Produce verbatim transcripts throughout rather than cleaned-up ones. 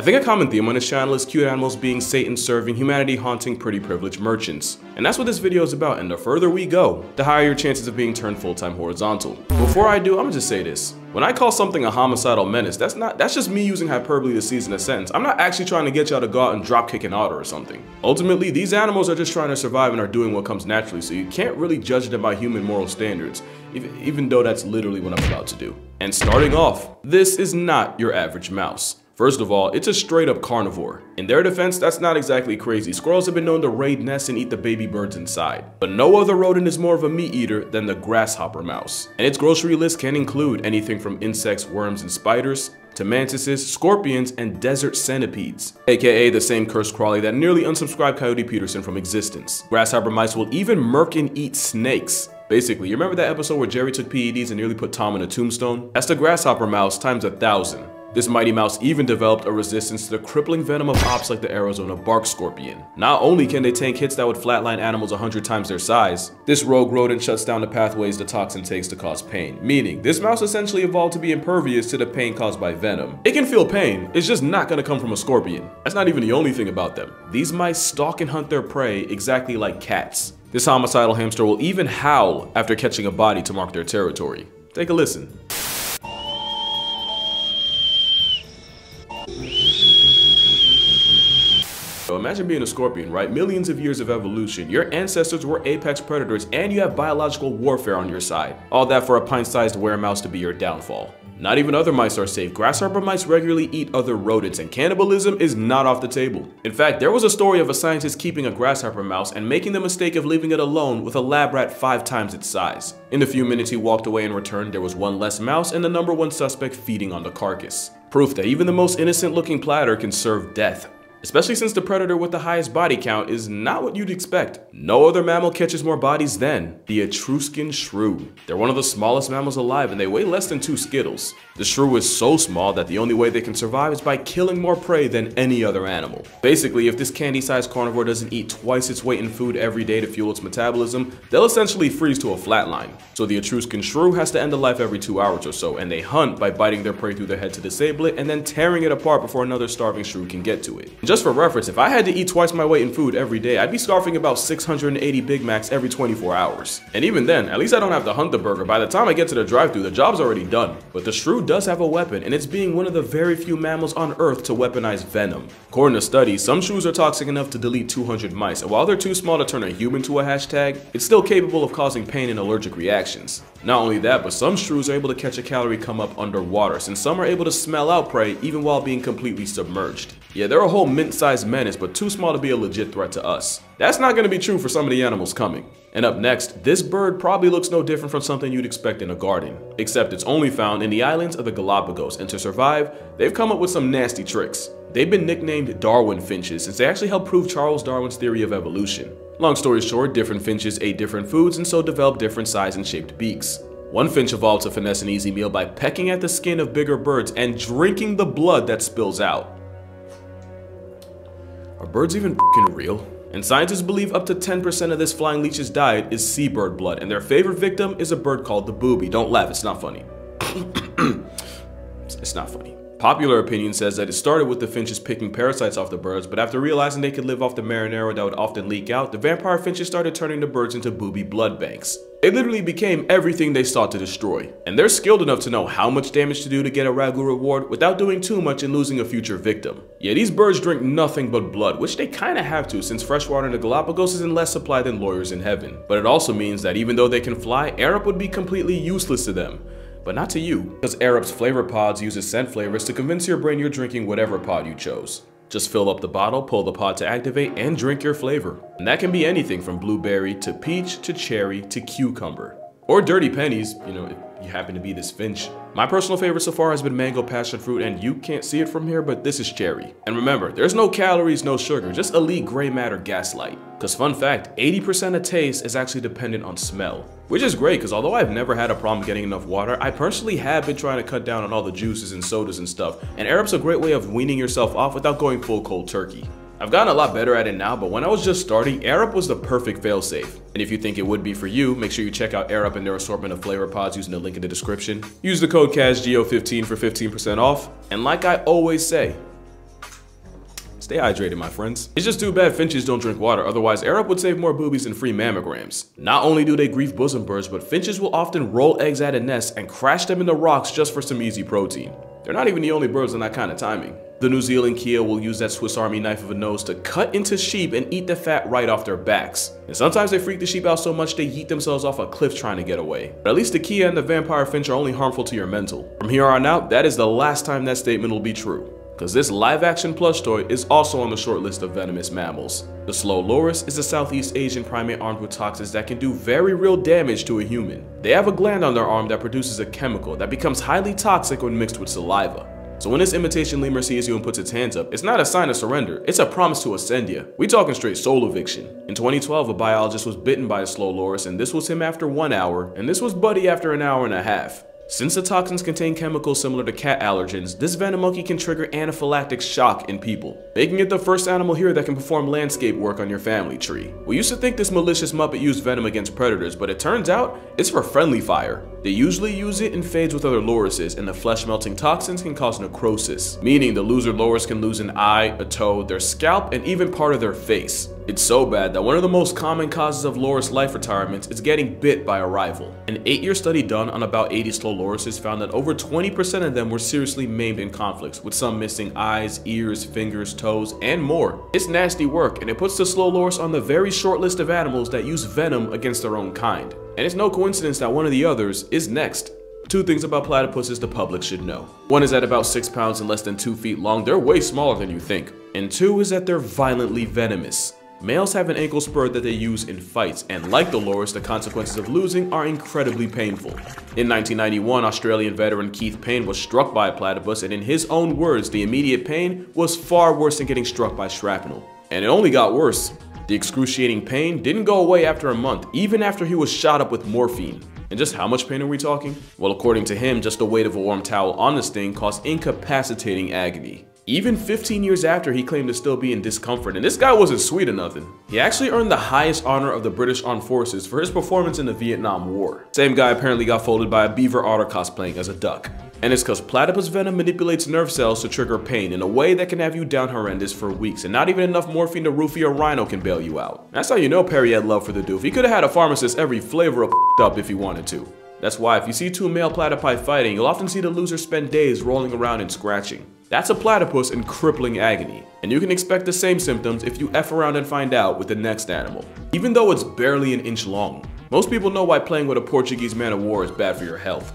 I think a common theme on his channel is cute animals being Satan serving humanity, haunting pretty privileged merchants. And that's what this video is about, and the further we go, the higher your chances of being turned full-time horizontal. Before I do, I'm gonna just say this. When I call something a homicidal menace, that's not that's just me using hyperbole to season a sentence. I'm not actually trying to get y'all to go out and dropkick an otter or something. Ultimately, these animals are just trying to survive and are doing what comes naturally, so you can't really judge them by human moral standards, even, even though that's literally what I'm about to do. And starting off, this is not your average mouse. First of all, it's a straight up carnivore. In their defense, that's not exactly crazy. Squirrels have been known to raid nests and eat the baby birds inside. But no other rodent is more of a meat eater than the grasshopper mouse. And its grocery list can include anything from insects, worms, and spiders, to mantises, scorpions, and desert centipedes, aka the same cursed crawly that nearly unsubscribed Coyote Peterson from existence. Grasshopper mice will even murk and eat snakes. Basically, you remember that episode where Jerry took P E Ds and nearly put Tom in a tombstone? That's the grasshopper mouse times a thousand. This mighty mouse even developed a resistance to the crippling venom of ops like the Arizona bark scorpion. Not only can they tank hits that would flatline animals a hundred times their size, this rogue rodent shuts down the pathways the toxin takes to cause pain, meaning this mouse essentially evolved to be impervious to the pain caused by venom. It can feel pain, it's just not gonna come from a scorpion. That's not even the only thing about them. These mice stalk and hunt their prey exactly like cats. This homicidal hamster will even howl after catching a body to mark their territory. Take a listen. So imagine being a scorpion, right? Millions of years of evolution, your ancestors were apex predators, and you have biological warfare on your side. All that for a pint-sized weremouse to be your downfall. Not even other mice are safe. Grasshopper mice regularly eat other rodents, and cannibalism is not off the table. In fact, there was a story of a scientist keeping a grasshopper mouse and making the mistake of leaving it alone with a lab rat five times its size. In the few minutes he walked away and returned, there was one less mouse and the number one suspect feeding on the carcass. Proof that even the most innocent-looking platter can serve death. Especially since the predator with the highest body count is not what you'd expect. No other mammal catches more bodies than the Etruscan shrew. They're one of the smallest mammals alive and they weigh less than two skittles. The shrew is so small that the only way they can survive is by killing more prey than any other animal. Basically, if this candy-sized carnivore doesn't eat twice its weight in food every day to fuel its metabolism, they'll essentially freeze to a flatline. So the Etruscan shrew has to end the life every two hours or so, and they hunt by biting their prey through their head to disable it and then tearing it apart before another starving shrew can get to it. Just for reference, if I had to eat twice my weight in food every day, I'd be scarfing about six hundred eighty Big Macs every twenty-four hours. And even then, at least I don't have to hunt the burger. By the time I get to the drive-thru, the job's already done. But the shrew does have a weapon, and it's being one of the very few mammals on Earth to weaponize venom. According to studies, some shrews are toxic enough to delete two hundred mice, and while they're too small to turn a human to a hashtag, it's still capable of causing pain and allergic reactions. Not only that, but some shrews are able to catch a calorie come up underwater, since some are able to smell out prey even while being completely submerged. Yeah, they're a whole mint-sized menace, but too small to be a legit threat to us. That's not going to be true for some of the animals coming. And up next, this bird probably looks no different from something you'd expect in a garden, except it's only found in the islands of the Galapagos, and to survive, they've come up with some nasty tricks. They've been nicknamed Darwin finches since they actually helped prove Charles Darwin's theory of evolution. Long story short, different finches ate different foods and so developed different size and shaped beaks. One finch evolved to finesse an easy meal by pecking at the skin of bigger birds and drinking the blood that spills out. Are birds even f***ing real? And scientists believe up to ten percent of this flying leech's diet is seabird blood, and their favorite victim is a bird called the booby. Don't laugh, it's not funny. It's not funny. Popular opinion says that it started with the finches picking parasites off the birds, but after realizing they could live off the marinara that would often leak out, the vampire finches started turning the birds into booby blood banks. They literally became everything they sought to destroy, and they're skilled enough to know how much damage to do to get a ragu reward without doing too much and losing a future victim. Yeah, these birds drink nothing but blood, which they kinda have to since freshwater in the Galapagos is in less supply than lawyers in heaven. But it also means that even though they can fly, Air Up would be completely useless to them. But not to you, because Air Up's flavor pods uses scent flavors to convince your brain you're drinking whatever pod you chose. Just fill up the bottle, pull the pod to activate, and drink your flavor. And that can be anything from blueberry to peach to cherry to cucumber. Or dirty pennies, you know, if you happen to be this finch. My personal favorite so far has been mango passion fruit, and you can't see it from here, but this is cherry. And remember, there's no calories, no sugar, just elite gray matter gaslight. Cause fun fact, eighty percent of taste is actually dependent on smell. Which is great, cause although I've never had a problem getting enough water, I personally have been trying to cut down on all the juices and sodas and stuff, and Air Up's a great way of weaning yourself off without going full cold turkey. I've gotten a lot better at it now, but when I was just starting, Air Up was the perfect failsafe. And if you think it would be for you, make sure you check out Air Up and their assortment of flavor pods using the link in the description. Use the code CASGEO fifteen for fifteen percent off, and like I always say, Stay hydrated, my friends. It's just too bad finches don't drink water, otherwise Air Up would save more boobies and free mammograms. Not only do they grief bosom birds, but finches will often roll eggs out of nests and crash them into rocks just for some easy protein. They're not even the only birds on that kind of timing. The New Zealand keo will use that Swiss Army knife of a nose to cut into sheep and eat the fat right off their backs. And sometimes they freak the sheep out so much they yeet themselves off a cliff trying to get away. But at least the keo and the vampire finch are only harmful to your mental. From here on out, that is the last time that statement will be true. Because this live-action plush toy is also on the short list of venomous mammals. The slow loris is a Southeast Asian primate armed with toxins that can do very real damage to a human. They have a gland on their arm that produces a chemical that becomes highly toxic when mixed with saliva. So when this imitation lemur sees you and puts its hands up, it's not a sign of surrender, it's a promise to ascend ya. We talking straight soul eviction. In twenty twelve, a biologist was bitten by a slow loris, and this was him after one hour, and this was Buddy after an hour and a half. Since the toxins contain chemicals similar to cat allergens, this venom monkey can trigger anaphylactic shock in people, making it the first animal here that can perform landscape work on your family tree. We used to think this malicious muppet used venom against predators, but it turns out it's for friendly fire. They usually use it in fades with other lorises, and the flesh-melting toxins can cause necrosis, meaning the loser loris can lose an eye, a toe, their scalp, and even part of their face. It's so bad that one of the most common causes of loris life retirements is getting bit by a rival. An eight-year study done on about eighty slow lorises found that over twenty percent of them were seriously maimed in conflicts, with some missing eyes, ears, fingers, toes, and more. It's nasty work, and it puts the slow loris on the very short list of animals that use venom against their own kind. And it's no coincidence that one of the others is next. Two things about platypuses the public should know. One is that about six pounds and less than two feet long, they're way smaller than you think. And two is that they're violently venomous. Males have an ankle spur that they use in fights, and like the loris, the consequences of losing are incredibly painful. In nineteen ninety-one, Australian veteran Keith Payne was struck by a platypus, and in his own words, the immediate pain was far worse than getting struck by shrapnel. And it only got worse. The excruciating pain didn't go away after a month, even after he was shot up with morphine. And just how much pain are we talking? Well, according to him, just the weight of a warm towel on this thing caused incapacitating agony. Even fifteen years after, he claimed to still be in discomfort, and this guy wasn't sweet or nothing. He actually earned the highest honor of the British Armed Forces for his performance in the Vietnam War. Same guy apparently got folded by a beaver otter cosplaying as a duck. And it's because platypus venom manipulates nerve cells to trigger pain in a way that can have you down horrendous for weeks, and not even enough morphine to roofie or rhino can bail you out. That's how you know Perry had love for the doof. He could have had a pharmacist every flavor of up if he wanted to. That's why if you see two male platypi fighting, you'll often see the loser spend days rolling around and scratching. That's a platypus in crippling agony, and you can expect the same symptoms if you F around and find out with the next animal, even though it's barely an inch long. Most people know why playing with a Portuguese man of war is bad for your health.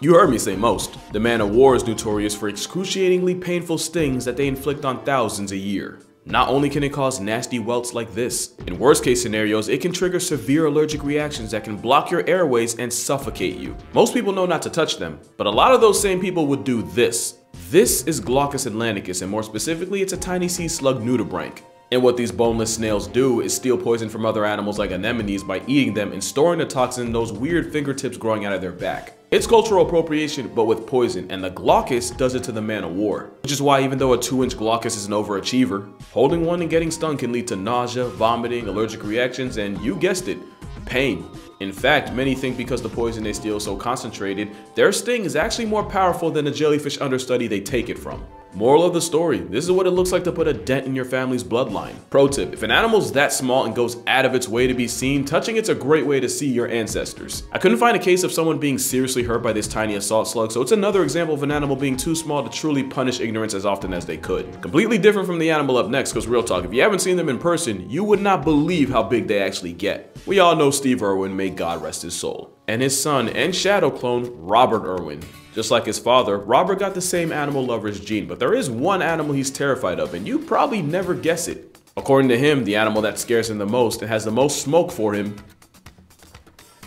You heard me say most. The man of war is notorious for excruciatingly painful stings that they inflict on thousands a year. Not only can it cause nasty welts like this, in worst case scenarios, it can trigger severe allergic reactions that can block your airways and suffocate you. Most people know not to touch them, but a lot of those same people would do this. This is Glaucus atlanticus, and more specifically, it's a tiny sea slug nudibranch. And what these boneless snails do is steal poison from other animals like anemones by eating them and storing the toxin in those weird fingertips growing out of their back. It's cultural appropriation, but with poison, and the glaucus does it to the man of war. Which is why even though a two inch glaucus is an overachiever, holding one and getting stung can lead to nausea, vomiting, allergic reactions, and you guessed it, pain. In fact, many think because the poison they steal is so concentrated, their sting is actually more powerful than the jellyfish understudy they take it from. Moral of the story, this is what it looks like to put a dent in your family's bloodline. Pro tip, if an animal's that small and goes out of its way to be seen, touching it's a great way to see your ancestors. I couldn't find a case of someone being seriously hurt by this tiny assault slug, so it's another example of an animal being too small to truly punish ignorance as often as they could. Completely different from the animal up next, because real talk, if you haven't seen them in person, you would not believe how big they actually get. We all know Steve Irwin, may God rest his soul, and his son and shadow clone, Robert Irwin. Just like his father, Robert got the same animal lover's gene, but there is one animal he's terrified of, and you probably never guess it. According to him, the animal that scares him the most and has the most smoke for him,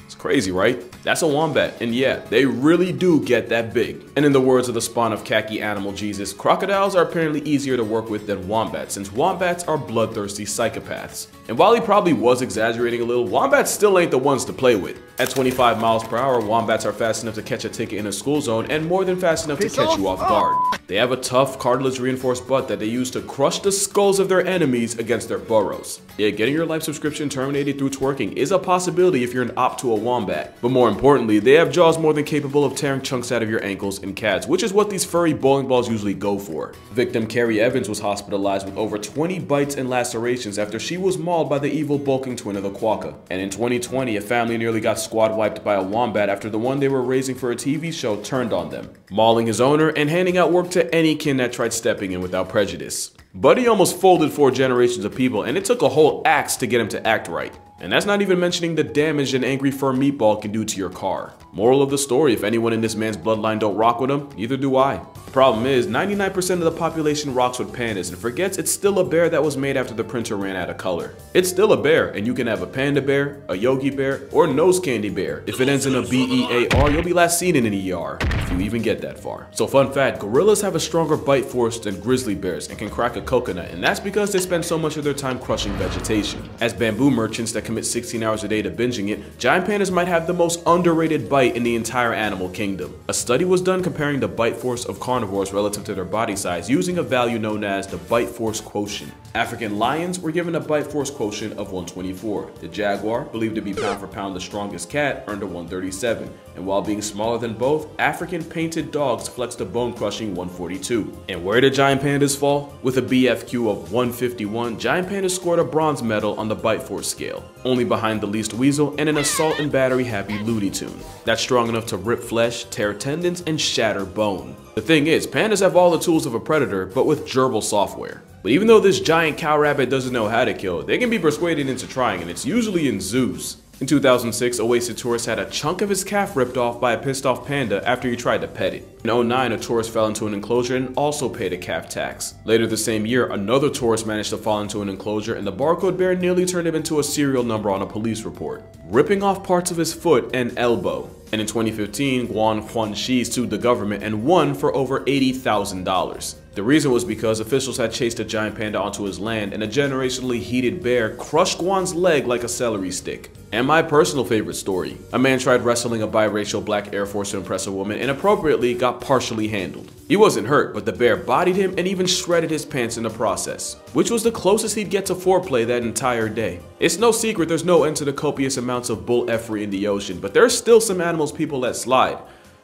it's crazy, right? That's a wombat, and yeah, they really do get that big. And in the words of the spawn of khaki animal Jesus, crocodiles are apparently easier to work with than wombats, since wombats are bloodthirsty psychopaths. And while he probably was exaggerating a little, wombats still ain't the ones to play with. At twenty-five miles per hour, wombats are fast enough to catch a ticket in a school zone and more than fast enough to catch you off guard. They have a tough, cartilage-reinforced butt that they use to crush the skulls of their enemies against their burrows. Yeah, getting your life subscription terminated through twerking is a possibility if you're an op to a wombat. But more importantly, they have jaws more than capable of tearing chunks out of your ankles and calves, which is what these furry bowling balls usually go for. Victim Carrie Evans was hospitalized with over twenty bites and lacerations after she was mauled by the evil bulking twin of the quokka. And in twenty twenty, a family nearly got squad wiped by a wombat after the one they were raising for a T V show turned on them, mauling his owner and handing out work to any kin that tried stepping in without prejudice. Buddy almost folded four generations of people, and it took a whole axe to get him to act right. And that's not even mentioning the damage an angry fur meatball can do to your car. Moral of the story, if anyone in this man's bloodline don't rock with him, neither do I. The problem is, ninety-nine percent of the population rocks with pandas and forgets it's still a bear that was made after the printer ran out of color. It's still a bear, and you can have a panda bear, a yogi bear, or nose candy bear. If it ends in a B E A R, you'll be last seen in an E R, if you even get that far. So fun fact, gorillas have a stronger bite force than grizzly bears and can crack a coconut, and that's because they spend so much of their time crushing vegetation. As bamboo merchants that commit sixteen hours a day to binging it, giant pandas might have the most underrated bite in the entire animal kingdom. A study was done comparing the bite force of carnivores relative to their body size using a value known as the bite force quotient. African lions were given a bite force quotient of one twenty-four. The jaguar, believed to be pound for pound the strongest cat, earned a one thirty-seven. And while being smaller than both, African painted dogs flexed a bone-crushing one forty-two. And where did giant pandas fall? With a B F Q of one fifty-one, giant pandas scored a bronze medal on the bite force scale, only behind the least weasel and an assault and battery happy Looney Tune. That's strong enough to rip flesh, tear tendons, and shatter bone. The thing is, pandas have all the tools of a predator, but with gerbil software. But even though this giant cow rabbit doesn't know how to kill, they can be persuaded into trying, and it's usually in zoos. In two thousand six, a wasted tourist had a chunk of his calf ripped off by a pissed off panda after he tried to pet it. In oh nine, a tourist fell into an enclosure and also paid a calf tax. Later the same year, another tourist managed to fall into an enclosure and the barcode bear nearly turned him into a serial number on a police report, ripping off parts of his foot and elbow. And in twenty fifteen, Guan Huan Xi sued the government and won for over eighty thousand dollars. The reason was because officials had chased a giant panda onto his land and a generationally heated bear crushed Guan's leg like a celery stick. And my personal favorite story, a man tried wrestling a biracial black Air Force to impress a woman and appropriately got partially handled. He wasn't hurt, but the bear bodied him and even shredded his pants in the process, which was the closest he'd get to foreplay that entire day. It's no secret there's no end to the copious amounts of bull effery in the ocean, but there's still some animals people let slide,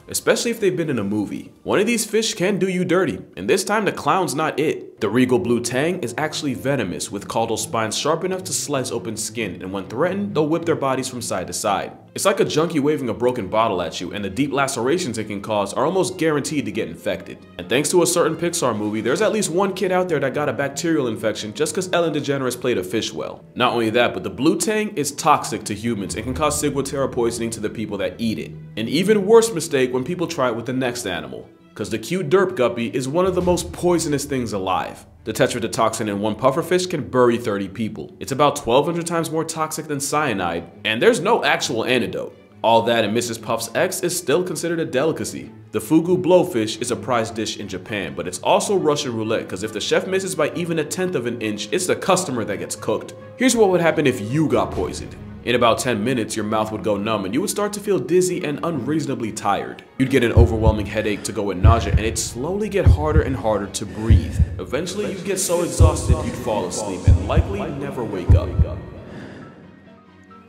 especially if they've been in a movie. One of these fish can do you dirty, and this time the clown's not it. The regal blue tang is actually venomous, with caudal spines sharp enough to slice open skin, and when threatened, they'll whip their bodies from side to side. It's like a junkie waving a broken bottle at you, and the deep lacerations it can cause are almost guaranteed to get infected. And thanks to a certain Pixar movie, there's at least one kid out there that got a bacterial infection just because Ellen DeGeneres played a fish well. Not only that, but the blue tang is toxic to humans and can cause ciguatera poisoning to the people that eat it. An even worse mistake when people try it with the next animal, because the cute derp guppy is one of the most poisonous things alive. The tetrodotoxin in one pufferfish can bury thirty people. It's about twelve hundred times more toxic than cyanide, and there's no actual antidote. All that and Missus Puff's X is still considered a delicacy. The fugu blowfish is a prized dish in Japan, but it's also Russian roulette, because if the chef misses by even a tenth of an inch, it's the customer that gets cooked. Here's what would happen if you got poisoned. In about ten minutes, your mouth would go numb and you would start to feel dizzy and unreasonably tired. You'd get an overwhelming headache to go with nausea, and it'd slowly get harder and harder to breathe. Eventually, you'd get so exhausted you'd fall asleep and likely never wake up.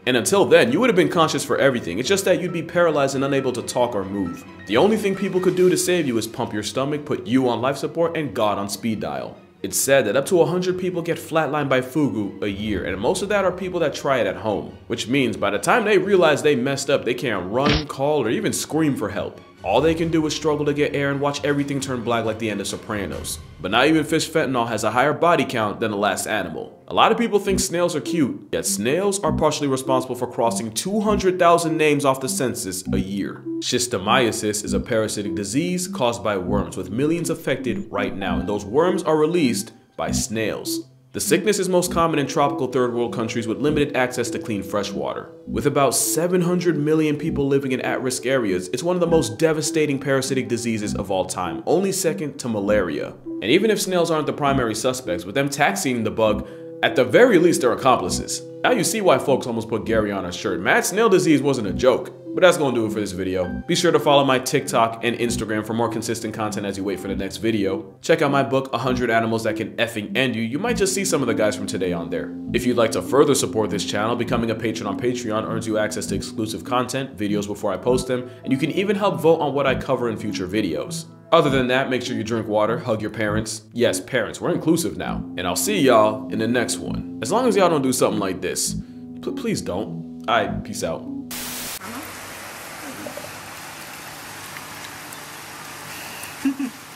And until then, you would have been conscious for everything, it's just that you'd be paralyzed and unable to talk or move. The only thing people could do to save you is pump your stomach, put you on life support, and God on speed dial. It's said that up to one hundred people get flatlined by fugu a year, and most of that are people that try it at home. Which means by the time they realize they messed up, they can't run, call, or even scream for help. All they can do is struggle to get air and watch everything turn black like the end of Sopranos. But not even fish fentanyl has a higher body count than the last animal. A lot of people think snails are cute, yet snails are partially responsible for crossing two hundred thousand names off the census a year. Schistomiasis is a parasitic disease caused by worms, with millions affected right now, and those worms are released by snails. The sickness is most common in tropical third world countries with limited access to clean fresh water. With about seven hundred million people living in at-risk areas, it's one of the most devastating parasitic diseases of all time, only second to malaria. And even if snails aren't the primary suspects, with them taxiing the bug, at the very least they're accomplices. Now you see why folks almost put Gary on a shirt. Mad snail disease wasn't a joke. But that's gonna do it for this video. Be sure to follow my TikTok and Instagram for more consistent content as you wait for the next video. Check out my book, one hundred Animals That Can Effing End You. You might just see some of the guys from today on there. If you'd like to further support this channel, becoming a patron on Patreon earns you access to exclusive content, videos before I post them, and you can even help vote on what I cover in future videos. Other than that, make sure you drink water, hug your parents. Yes, parents, we're inclusive now. And I'll see y'all in the next one. As long as y'all don't do something like this. P- please don't. All right, peace out. Mm-hmm.